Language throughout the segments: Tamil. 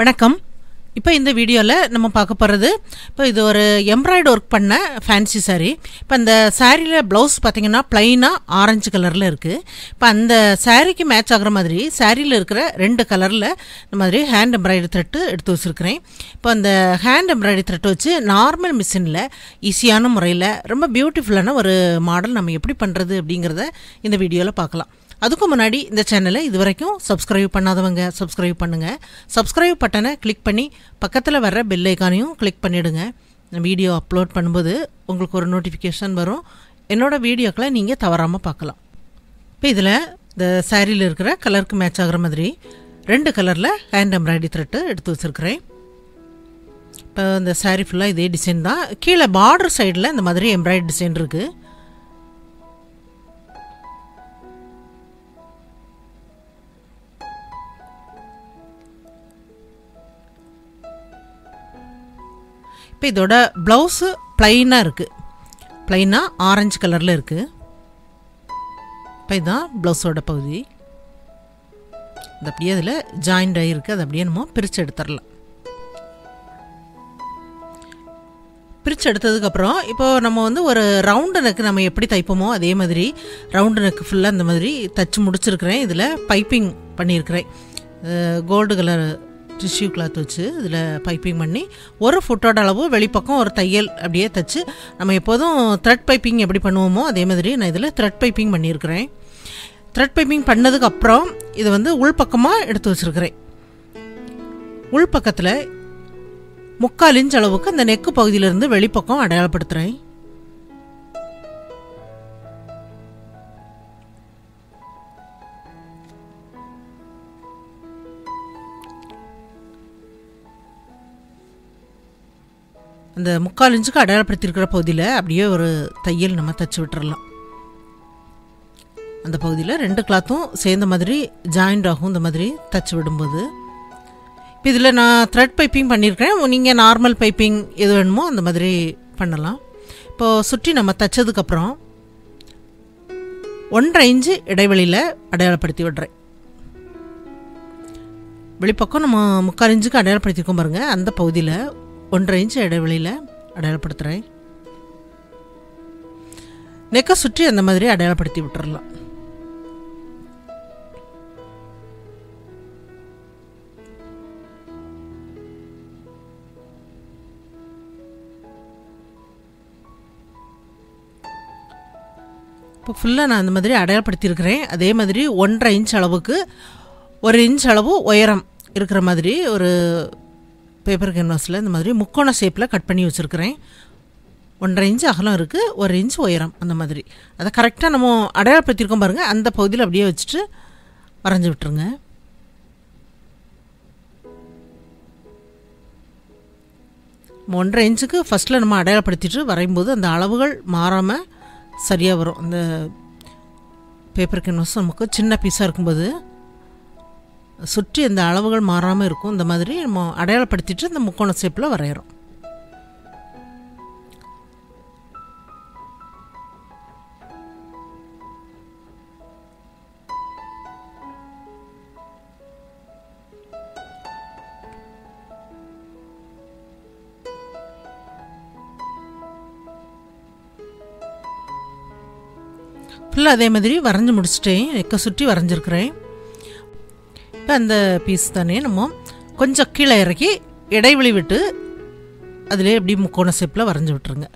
வணக்கம் இப்போ இந்த வீடியோல நம்ம பார்க்க போறது இப்போ இது ஒரு எம்ப்ராய்டரி வர்க் பண்ண ஃபேன்சி saree இப்போ அந்த saree-ல ப்лауஸ் பாத்தீங்கன்னா ப்ளைனா ஆரஞ்சு கலர்ல இருக்கு இப்போ அந்த saree-க்கு மேட்ச் ஆகுற மாதிரி saree-ல இருக்கிற ரெண்டு கலர்ல இந்த மாதிரி ஹேண்ட் எம்ப்ராய்டரி த்ரெட் எடுத்து வச்சிருக்கேன் இப்போ அந்த ஹேண்ட் எம்ப்ராய்டரி த்ரெட் வச்சு நார்மல் மிஷின்ல ஈஸியான முறையில் ரொம்ப பியூட்டிஃபுல்லான ஒரு மாடல் நம்ம எப்படி பண்றது அப்படிங்கறதை இந்த வீடியோல பார்க்கலாம் அதுக்கு முன்னாடி இந்த சேனலை இதுவரைக்கும் சப்ஸ்கிரைப் பண்ணாதவங்க சப்ஸ்கிரைப் பண்ணுங்க சப்ஸ்கிரைப் பட்டனை கிளிக் பண்ணி பக்கத்துல வர பெல் ஐகானையும் கிளிக் பண்ணிடுங்க வீடியோ அப்லோட் பண்ணும்போது உங்களுக்கு ஒரு நோட்டிஃபிகேஷன் வரும் என்னோட வீடியோக்களை நீங்க தவறாம பார்க்கலாம் இப்போ இதுல இந்த saree-ல இருக்கிற கலருக்கு மேட்ச் ஆகுற மாதிரி ரெண்டு கலர்ல hand embroidery thread எடுத்து வச்சிருக்கேன் இப்போ இந்த saree full-ஆ இதே டிசைன் தான் கீழ border side-ல இந்த மாதிரி embroidery டிசைன் இருக்கு இப்போ இதோட ப்лауஸ் ப்ளைனா இருக்கு ப்ளைனா ஆரஞ்சு கலர்ல இருக்கு இப்போ இதான் ப்лауஸோட பகுதி இது அப்படியே அதுல ஜாயின்ட் ஆயி இருக்கு அது அப்படியே நம்ம பிரிச்சு எடுத்துறலாம் பிரிச்சு எடுத்ததுக்கு அப்புறம் இப்போ நம்ம வந்து ஒரு ரவுண்ட் neck நம்ம எப்படி தைப்போமோ அதே மாதிரி ரவுண்ட் neck ஃபுல்லா அந்த மாதிரி தச்சு முடிச்சிருக்கேன் இதுல பைப்பிங் பண்ணி இருக்கேன் கோல்ட் கலர் Tissue cloth வச்சு இதுல பைப்பிங் பண்ணி ஒரு ஃபுட்டோட அளவு வெளிப்பக்கம் ஒரு தையல் அப்படியே தச்சு நம்ம எப்போதும் thread பைப்பிங் எப்படி பண்ணுவோமோ அதே மாதிரி நான் இதுல thread பைப்பிங் பண்ணி இருக்கேன் thread பைப்பிங் பண்ணதுக்கு அப்புறம் இது வந்து உள் பக்கமா எடுத்து வச்சிருக்கேன் உள் பக்கத்துல 3/4 இன்ச் அளவுக்கு அந்த neck பகுதியில இருந்து வெளிப்பக்கம் அடையாளப்படுத்துறேன் அந்த 3/4 இன்ச்சுக்கு அடையாளப்படுத்தி இருக்கிற பகுதியில அப்படியே ஒரு தையல் நம்ம தச்சு விட்டுறலாம் அந்த பகுதியில ரெண்டு கிளாத்தும் சேர்ந்த மாதிரி ஜாயின்ட் ஆகும் அந்த மாதிரி தச்சு விடும்போது இப்போ இதுல நான் thread பைப்பிங் பண்ணியிருக்கேன் நீங்க நார்மல் பைப்பிங் எது வேணுமோ அந்த மாதிரி பண்ணலாம் இப்போ சுற்றி நம்ம தச்சதுக்கு அப்புறம் 1/2 இன்ச் இடைவெளியில அடையாளப்படுத்தி விடுறேன் வெளிப்பக்கம் நம்ம 3/4 இன்ச்சுக்கு அடையாளப்படுத்தி இருக்கோம் பாருங்க அந்த பகுதியில 1/2 இன்ச் இடைவெளியில அடையாளப்படுத்துறேன் நெக்க சுற்றி அந்த மாதிரி அடையாளப்படுத்தி விட்டுறலாம் இப்போ ஃபுல்லா நான் அந்த மாதிரி அடையாளப்படுத்தி இருக்கிறேன் அதே மாதிரி 1/2 இன்ச் அளவுக்கு 1 இன்ச் அளவு உயரம் இருக்கிற மாதிரி ஒரு பேப்பர் கேன்வாஸ்ல இந்த மாதிரி முக்கோண ஷேப்ல கட் பண்ணி வச்சிருக்கேன் 1/2 இன்ச் அகலம் இருக்கு 1 இன்ச் உயரம் அந்த மாதிரி அத கரெக்ட்டா நம்ம அடையாளப்படுத்தி இருக்கோம் பாருங்க அந்த பகுதியில அப்படியே வச்சிட்டு வரைஞ்சு விட்டுருங்க நம்ம 1/2 இன்ச்சுக்கு ஃபர்ஸ்ட்ல நம்ம அடையாளப்படுத்திட்டு வரையும்போது அந்த அளவுகள் மாறாம சரியா வரும் அந்த பேப்பர் கேன்வாஸ் நமக்கு சின்ன பீஸா இருக்கும்போது சுற்றி அந்த அளவுகள் மாறாம இருக்கும் இந்த மாதிரி நம்ம அடையாளப்படுத்திட்டு அந்த முக்கோண ஷேப்ல வரையறோம் ஃபுல்லா அதே மாதிரி வரைஞ்சு முடிச்சிட்டேன் நெக்க சுற்றி வரைஞ்சிருக்கிறேன் இப்போ அந்த பீஸ் தானே நம்ம கொஞ்சம் கீழே இறக்கி இடைவெளி விட்டு அதிலே எப்படி முக்கோண ஷேப்ல வரைஞ்சு விட்டுருங்க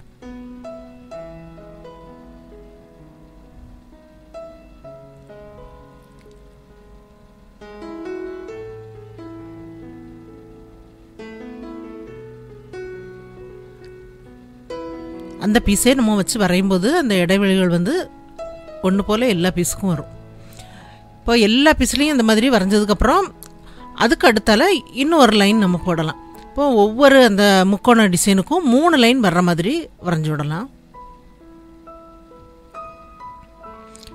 அந்த பீஸே நம்ம வச்சு வரையும்போது அந்த இடைவெளிகள் வந்து ஒன்று போல எல்லா பீஸுக்கும் வரும் இப்போ எல்லா பீஸ்லயும் இந்த மாதிரி வரைஞ்சதுக்கு அப்புறம் அதுக்கு அடுத்தால இன்னும் ஒரு லைன் நம்ம போடலாம் இப்போ ஒவ்வொரு அந்த முக்கோண டிசைனுக்கும் 3 லைன் வர்ற மாதிரி வரைஞ்சு விடலாம்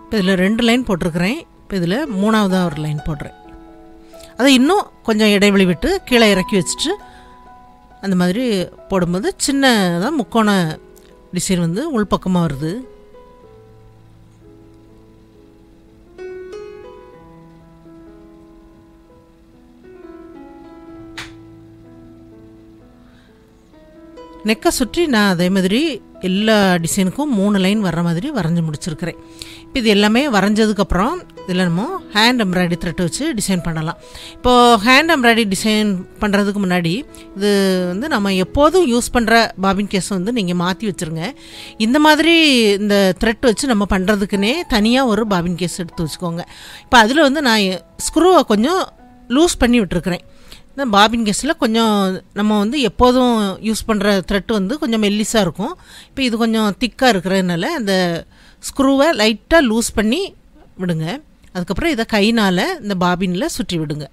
இப்போ இதுல 2 லைன் போட்டுக்கிறேன் இப்போ இதுல 3ஆவதா ஒரு லைன் போடுறேன் அதை இன்னும் கொஞ்சம் இடைவெளி விட்டு கீழே இறக்கி வச்சிட்டு அந்த மாதிரி போடும்போது சின்னதா முக்கோண டிசைன் வந்து உள்பக்கமா வருது நெக்கை சுற்றி நான் அதே மாதிரி எல்லா டிசைனுக்கும் 3 லைன் வர்ற மாதிரி வரைஞ்சி முடிச்சிருக்கிறேன். இப்போ இது எல்லாமே வரைஞ்சதுக்கப்புறம் இதில் நம்ம ஹேண்ட் எம்ப்ராய்டரி த்ரெட் வச்சு டிசைன் பண்ணலாம். இப்போது ஹேண்ட் எம்ப்ராய்டரி டிசைன் பண்ணுறதுக்கு முன்னாடி இது வந்து நம்ம எப்போதும் யூஸ் பண்ணுற பாபின் கேஸை வந்து நீங்கள் மாற்றி வச்சுருங்க. இந்த மாதிரி இந்த த்ரெட் வச்சு நம்ம பண்ணுறதுக்குன்னே தனியாக ஒரு பாபின் கேஸ் எடுத்து வச்சுக்கோங்க. இப்போ அதில் வந்து நான் ஸ்க்ரூவை கொஞ்சம் லூஸ் பண்ணி விட்டுருக்குறேன். இந்த பாபின் கேஸில் கொஞ்சம் நம்ம வந்து எப்போதும் யூஸ் பண்ணுற த்ரெட் வந்து கொஞ்சம் மெல்லிஸாக இருக்கும். இப்போ இது கொஞ்சம் திக்காக இருக்கிறதுனால அந்த ஸ்க்ரூவை லைட்டாக லூஸ் பண்ணி விடுங்க. அதுக்கப்புறம் இதை கைனால் இந்த பாபினில் சுற்றி விடுங்க.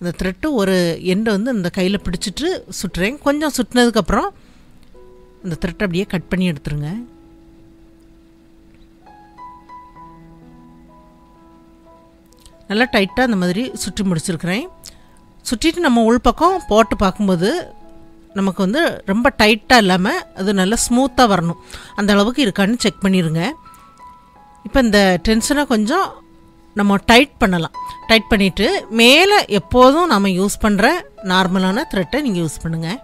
இந்த த்ரெட்டு ஒரு எண்டை வந்து இந்த கையில் பிடிச்சிட்டு சுற்றுறேன். கொஞ்சம் சுற்றினதுக்கப்புறம் இந்த த்ரெட்டை அப்படியே கட் பண்ணி எடுத்துருங்க. நல்லா டைட்டாக அந்த மாதிரி சுற்றி முடிச்சிருக்கிறேன். சுற்றிட்டு நம்ம உள்பக்கம் போட்டு பார்க்கும்போது நமக்கு வந்து ரொம்ப டைட்டாக இல்லாமல் அது நல்லா ஸ்மூத்தாக வரணும். அந்த அளவுக்கு இருக்கான்னு செக் பண்ணிடுங்க. இப்போ இந்த டென்ஷனை கொஞ்சம் நம்ம டைட் பண்ணலாம். டைட் பண்ணிவிட்டு மேலே எப்போதும் நம்ம யூஸ் பண்ணுற நார்மலான த்ரெட்டை நீங்கள் யூஸ் பண்ணுங்கள்.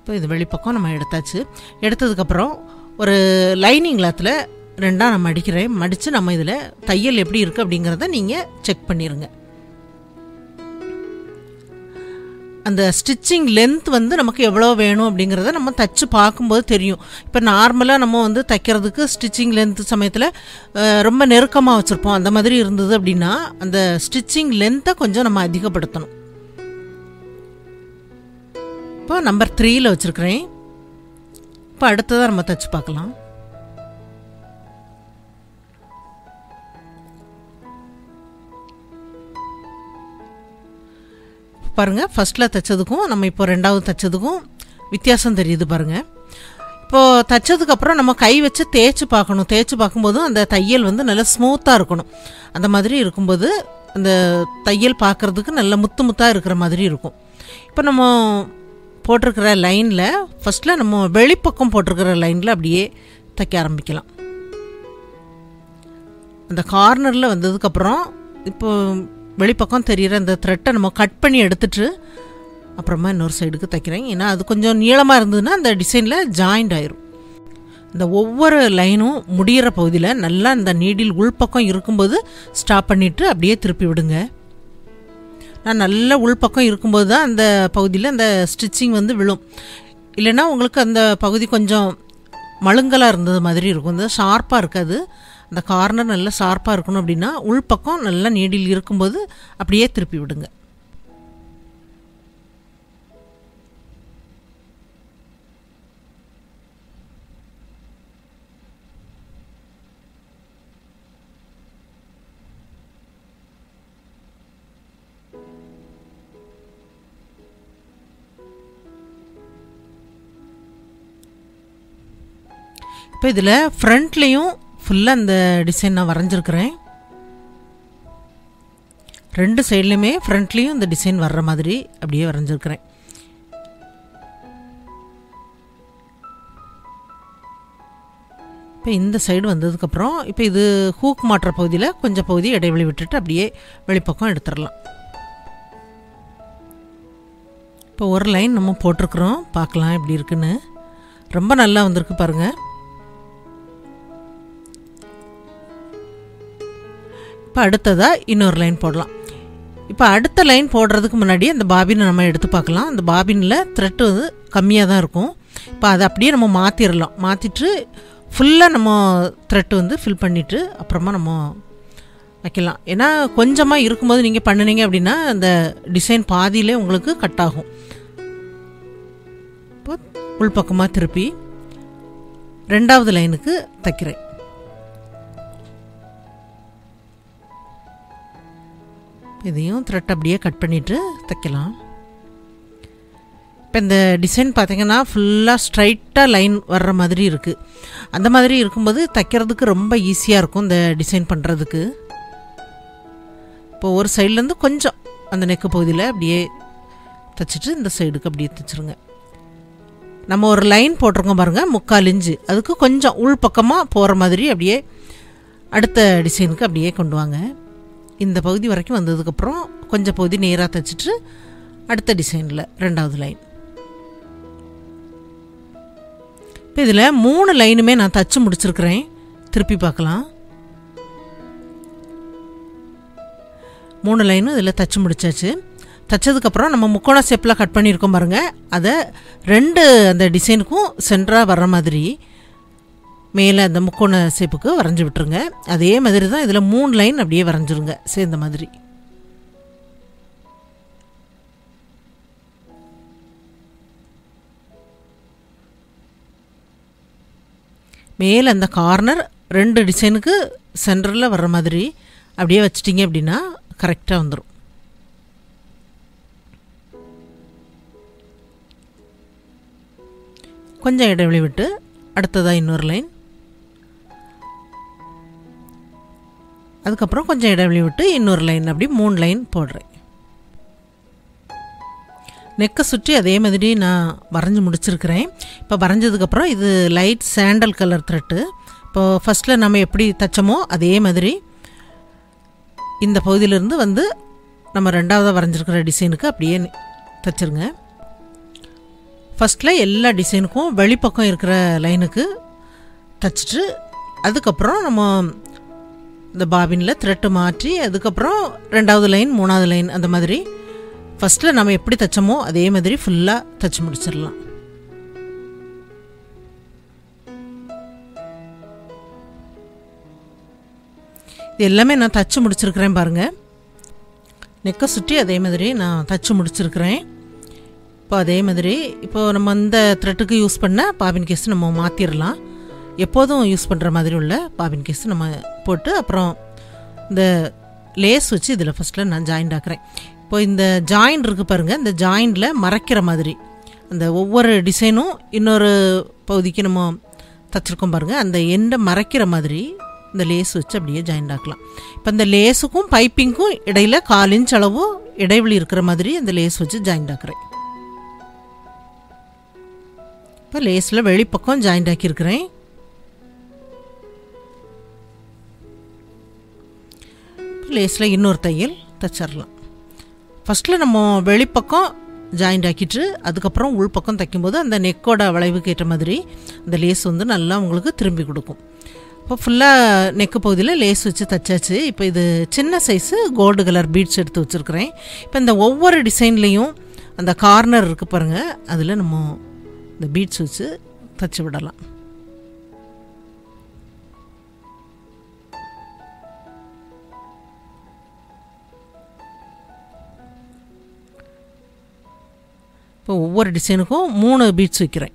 இப்போ இது வெளிப்பக்கம் நம்ம எடுத்தாச்சு. எடுத்ததுக்கப்புறம் ஒரு லைனிங் கிளாத்தில் 2ஆக நான் மடிக்கிறேன். மடித்து நம்ம இதில் தையல் எப்படி இருக்குது அப்படிங்கிறத நீங்கள் செக் பண்ணிடுங்க. அந்த ஸ்டிச்சிங் லென்த் வந்து நமக்கு எவ்வளோ வேணும் அப்படிங்கிறத நம்ம தைச்சு பார்க்கும்போது தெரியும். இப்போ நார்மலாக நம்ம வந்து தைக்கிறதுக்கு ஸ்டிச்சிங் லென்த் சமயத்தில் ரொம்ப நெருக்கமாக வச்சுருப்போம். அந்த மாதிரி இருந்தது அப்படின்னா அந்த ஸ்டிச்சிங் லென்த்தை கொஞ்சம் நம்ம அதிகப்படுத்தணும். இப்போ நம்பர் 3ல் வச்சுருக்கிறேன். இப்போ அடுத்ததாக நம்ம தைச்சு பார்க்கலாம். பாருங்கள், ஃபஸ்ட்டில் தைச்சதுக்கும் நம்ம இப்போ 2ஆவது தைச்சதுக்கும் வித்தியாசம் தெரியுது பாருங்கள். இப்போது தைச்சதுக்கப்புறம் நம்ம கை வச்சு தேய்ச்சி பார்க்கணும். தேய்ச்சி பார்க்கும்போதும் அந்த தையல் வந்து நல்லா ஸ்மூத்தாக இருக்கணும். அந்த மாதிரி இருக்கும்போது அந்த தையல் பார்க்குறதுக்கு நல்ல முத்து முத்தாக இருக்கிற மாதிரி இருக்கும். இப்போ நம்ம போட்டிருக்கிற லைனில் ஃபஸ்ட்டில் நம்ம வெளிப்பக்கம் போட்டிருக்கிற லைனில் அப்படியே தைக்க ஆரம்பிக்கலாம். அந்த கார்னரில் வந்ததுக்கப்புறம் இப்போது வெளிப்பக்கம் தெரிகிற அந்த த்ரெட்டை நம்ம கட் பண்ணி எடுத்துட்டு அப்புறமா இன்னொரு சைடுக்கு தைக்கிறேன். ஏன்னா அது கொஞ்சம் நீளமாக இருந்ததுன்னா அந்த டிசைனில் ஜாயிண்ட் ஆயிரும். இந்த ஒவ்வொரு லைனும் முடிகிற பகுதியில் நல்லா இந்த நீடில் உள்பக்கம் இருக்கும்போது ஸ்டாப் பண்ணிவிட்டு அப்படியே திருப்பி விடுங்க. நான் நல்லா உள்பக்கம் இருக்கும்போது தான் அந்த பகுதியில் அந்த ஸ்டிச்சிங் வந்து விழும். இல்லைன்னா உங்களுக்கு அந்த பகுதி கொஞ்சம் மழுங்கலாக இருந்தது மாதிரி இருக்கும். இந்த ஷார்ப்பாக இருக்காது. அந்த கார்னர் நல்லா ஷார்ப்பாக இருக்கணும் அப்படின்னா உள்பக்கம் நல்லா நீடில் இருக்கும்போது அப்படியே திருப்பி விடுங்க. இப்போ இதில் ஃப்ரண்ட்லேயும் ஃபுல்லாக அந்த டிசைன் நான் வரைஞ்சிருக்கிறேன். 2 சைட்லையுமே ஃப்ரண்ட்லேயும் இந்த டிசைன் வர்ற மாதிரி அப்படியே வரைஞ்சிருக்கிறேன். இப்போ இந்த சைடு வந்ததுக்கப்புறம் இப்போ இது ஹூக் மாட்டுற பகுதியில் கொஞ்சம் பகுதி இடைவெளி விட்டுட்டு அப்படியே வெளிப்பக்கம் எடுத்துடலாம். இப்போ ஒரு லைன் நம்ம போட்டிருக்கிறோம். பார்க்கலாம் எப்படி இருக்குன்னு. ரொம்ப நல்லா வந்திருக்கு பாருங்கள். இப்போ அடுத்ததாக இன்னொரு லைன் போடலாம். இப்போ அடுத்த லைன் போடுறதுக்கு முன்னாடி அந்த பாபினை நம்ம எடுத்து பார்க்கலாம். அந்த பாபினில் த்ரெட் வந்து கம்மியாக தான் இருக்கும். இப்போ அதை அப்படியே நம்ம மாற்றிடலாம். மாற்றிட்டு ஃபுல்லாக நம்ம த்ரெட் வந்து ஃபில் பண்ணிவிட்டு அப்புறமா நம்ம வைக்கலாம். ஏன்னா கொஞ்சமாக இருக்கும்போது நீங்கள் பண்ணினீங்க அப்படின்னா அந்த டிசைன் பாதியிலே உங்களுக்கு கட் ஆகும். இப்போ உள்பக்கமாக திருப்பி 2ஆவது லைனுக்கு தைக்கிறேன். இதையும் த்ரெட் அப்படியே கட் பண்ணிவிட்டு தைக்கலாம். இப்போ இந்த டிசைன் பார்த்திங்கன்னா ஃபுல்லாக ஸ்ட்ரைட்டாக லைன் வர்ற மாதிரி இருக்குது. அந்த மாதிரி இருக்கும்போது தைக்கிறதுக்கு ரொம்ப ஈஸியாக இருக்கும் இந்த டிசைன் பண்ணுறதுக்கு. இப்போ ஒரு சைட்லேருந்து கொஞ்சம் அந்த நெக்கு பகுதியில் அப்படியே தைச்சிட்டு இந்த சைடுக்கு அப்படியே தைச்சிருங்க. நம்ம ஒரு லைன் போட்டிருக்கோம் பாருங்கள், 3/4 இன்ச்சு. அதுக்கு கொஞ்சம் உள்பக்கமாக போகிற மாதிரி அப்படியே அடுத்த டிசைனுக்கு அப்படியே கொண்டு வாங்க. இந்த பகுதி வரைக்கும் வந்ததுக்கப்புறம் கொஞ்சம் பகுதி நேராக தைச்சிட்டு அடுத்த டிசைனில் ரெண்டாவது லைன். இப்போ இதில் 3 லைனுமே நான் தச்சு முடிச்சிருக்கிறேன். திருப்பி பார்க்கலாம். 3 லைனும் இதில் தச்சு முடிச்சாச்சு. தச்சதுக்கப்புறம் நம்ம முக்கோண ஷேப்பில் கட் பண்ணியிருக்கோம் பாருங்கள், அதை ரெண்டு அந்த டிசைனுக்கும் சென்டராக வர்ற மாதிரி மேலே அந்த முக்கோண ஷேப்புக்கு வரைஞ்சி விட்டுருங்க. அதே மாதிரி தான் இதில் 3 லைன் அப்படியே வரைஞ்சிருங்க சேர்ந்த மாதிரி. மேலே அந்த கார்னர் ரெண்டு டிசைனுக்கு சென்டரில் வர்ற மாதிரி அப்படியே வச்சிட்டிங்க அப்படின்னா கரெக்டாக வந்துடும். கொஞ்சம் இடைவெளி விட்டு அடுத்ததாக இன்னொரு லைன், அதுக்கப்புறம் கொஞ்சம் இடைவெளி விட்டு இன்னொரு லைன், அப்படி 3 லைன் போடுறேன். நெக்கை சுற்றி அதே மாதிரி நான் வரைஞ்சி முடிச்சிருக்கிறேன். இப்போ வரைஞ்சதுக்கப்புறம் இது லைட் சாண்டல் கலர் த்ரெட்டு. இப்போது ஃபஸ்ட்டில் நம்ம எப்படி தைச்சோமோ அதே மாதிரி இந்த பகுதியிலேருந்து வந்து நம்ம ரெண்டாவதாக வரைஞ்சிருக்கிற டிசைனுக்கு அப்படியே தைச்சிருங்க. ஃபஸ்ட்டில் எல்லா டிசைனுக்கும் வெளிப்பக்கம் இருக்கிற லைனுக்கு தைச்சிட்டு அதுக்கப்புறம் நம்ம இந்த பாபினில் த்ரெட்டு மாற்றி அதுக்கப்புறம் ரெண்டாவது லைன், மூணாவது லைன், அந்த மாதிரி ஃபஸ்ட்டில் நம்ம எப்படி தைச்சோமோ அதே மாதிரி ஃபுல்லாக தைச்சி முடிச்சிடலாம். இது எல்லாமே நான் தைச்சி முடிச்சிருக்கிறேன் பாருங்கள். நெக்கை சுற்றி அதே மாதிரி நான் தைச்சி முடிச்சிருக்கிறேன். இப்போ அதே மாதிரி இப்போது நம்ம இந்த த்ரெட்டுக்கு யூஸ் பண்ண பாபின் கேஸ் நம்ம மாற்றிடலாம். எப்போதும் யூஸ் பண்ணுற மாதிரி உள்ள பாபின் கேஸ் நம்ம போட்டு அப்புறம் இந்த லேஸ் வச்சு இதில் ஃபஸ்ட்டில் நான் ஜாயிண்ட் ஆக்குறேன். இப்போ இந்த ஜாயிண்ட் இருக்குது பாருங்கள், இந்த ஜாயிண்டில் மறைக்கிற மாதிரி அந்த ஒவ்வொரு டிசைனும் இன்னொரு பகுதிக்கு நம்ம தச்சிருக்கோம் பாருங்கள், அந்த எண்டை மறைக்கிற மாதிரி இந்த லேஸ் வச்சு அப்படியே ஜாயிண்ட் ஆக்கலாம். இப்போ இந்த லேஸுக்கும் பைப்பிங்க்கும் இடையில் 4 இன்ச் அளவு இடைவெளி இருக்கிற மாதிரி அந்த லேஸ் வச்சு ஜாயிண்ட் ஆக்குறேன். இப்போ லேஸில் வெளிப்பக்கம் ஜாயிண்ட் ஆக்கியிருக்கிறேன். லேஸில் இன்னொரு தையல் தைச்சிடலாம். ஃபஸ்ட்டில் நம்ம வெளிப்பக்கம் ஜாயிண்ட் ஆக்கிட்டு அதுக்கப்புறம் உள்பக்கம் தைக்கும்போது அந்த நெக்கோட வளைவுக்கு ஏற்ற மாதிரி அந்த லேஸ் வந்து நல்லா உங்களுக்கு திரும்பி கொடுக்கும். இப்போ ஃபுல்லாக நெக்கு பகுதியில் லேஸ் வச்சு தைச்சாச்சு. இப்போ இது சின்ன சைஸு கோல்டு கலர் பீட்ஸ் எடுத்து வச்சுருக்கிறேன். இப்போ இந்த ஒவ்வொரு டிசைன்லேயும் அந்த கார்னர் இருக்குது பாருங்கள், அதில் நம்ம இந்த பீட்ஸ் வச்சு தைச்சி விடலாம். இப்போ ஒவ்வொரு டிசைனுக்கும் 3 பீட்ஸ் வைக்கிறேன்.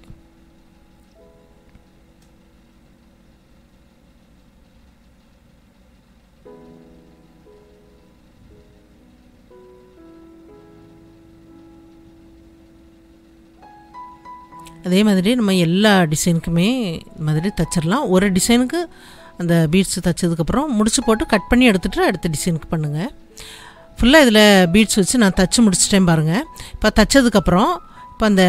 அதே மாதிரி நம்ம எல்லா டிசைனுக்குமே இந்த மாதிரி தைச்சிடலாம். ஒரு டிசைனுக்கு அந்த பீட்ஸ் தைச்சதுக்கப்புறம் முடிச்சு போட்டு கட் பண்ணி எடுத்துகிட்டு அடுத்த டிசைனுக்கு பண்ணுங்கள். ஃபுல்லாக இதில் பீட்ஸ் வச்சு நான் தச்சு முடிச்சிட்டேன் பாருங்கள். இப்போ தச்சதுக்கப்புறம் இப்போ அந்த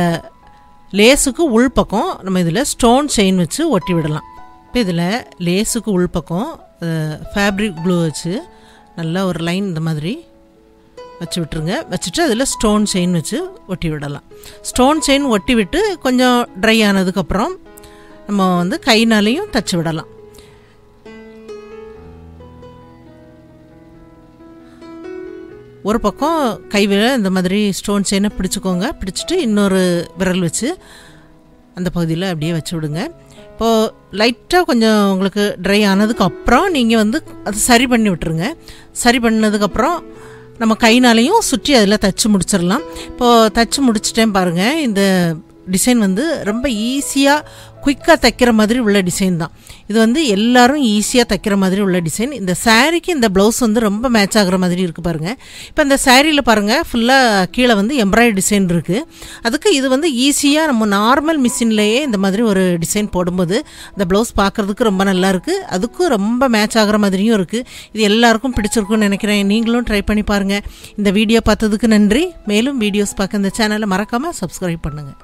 லேஸுக்கு உள்பக்கம் நம்ம இதில் ஸ்டோன் செயின் வச்சு ஒட்டி விடலாம். இப்போ இதில் லேஸுக்கு உள்பக்கம் ஃபேப்ரிக் க்ளூ வச்சு நல்லா ஒரு லைன் இந்த மாதிரி வச்சு விட்டுருங்க. வச்சுட்டு அதில் ஸ்டோன் செயின் வச்சு ஒட்டி விடலாம். ஸ்டோன் செயின் ஒட்டி விட்டு கொஞ்சம் ட்ரை ஆனதுக்கப்புறம் நம்ம வந்து கைனாலேயும் தச்சு விடலாம். ஒரு பக்கம் கை விரல் இந்த மாதிரி ஸ்டோன் செயினை பிடிச்சிக்கோங்க. பிடிச்சிட்டு இன்னொரு விரல் வச்சு அந்த பகுதியில் அப்படியே வச்சு விடுங்க. இப்போது லைட்டாக கொஞ்சம் உங்களுக்கு ட்ரை ஆனதுக்கப்புறம் நீங்கள் வந்து அதை சரி பண்ணி விட்டுருங்க. சரி பண்ணதுக்கப்புறம் நம்ம கைனாலையும் சுற்றி அதில் தச்சு முடிச்சிடலாம். இப்போது தச்சு முடிச்சிட்டேன் பாருங்கள். இந்த டிசைன் வந்து ரொம்ப ஈஸியாக குயிக்காக தைக்கிற மாதிரி உள்ள டிசைன் தான் இது. வந்து எல்லாரும் ஈஸியாக தைக்கிற மாதிரி உள்ள டிசைன். இந்த சாரீக்கு இந்த ப்ளவுஸ் வந்து ரொம்ப மேட்ச் ஆகிற மாதிரி இருக்குது பாருங்கள். இப்போ இந்த சாரியில் பாருங்கள் ஃபுல்லாக கீழே வந்து எம்ப்ராய்டரி டிசைன் இருக்குது. அதுக்கு இது வந்து ஈஸியாக நம்ம நார்மல் மிஷின்லேயே இந்த மாதிரி ஒரு டிசைன் போடும்போது அந்த ப்ளவுஸ் பார்க்குறதுக்கு ரொம்ப நல்லாயிருக்கு. அதுக்கும் ரொம்ப மேட்ச் ஆகிற மாதிரியும் இருக்குது. இது எல்லாருக்கும் பிடிச்சிருக்குன்னு நினைக்கிறேன். நீங்களும் ட்ரை பண்ணி பாருங்கள். இந்த வீடியோ பார்த்ததுக்கு நன்றி. மேலும் வீடியோஸ் பார்க்க இந்த சேனலை மறக்காமல் சப்ஸ்கிரைப் பண்ணுங்கள்.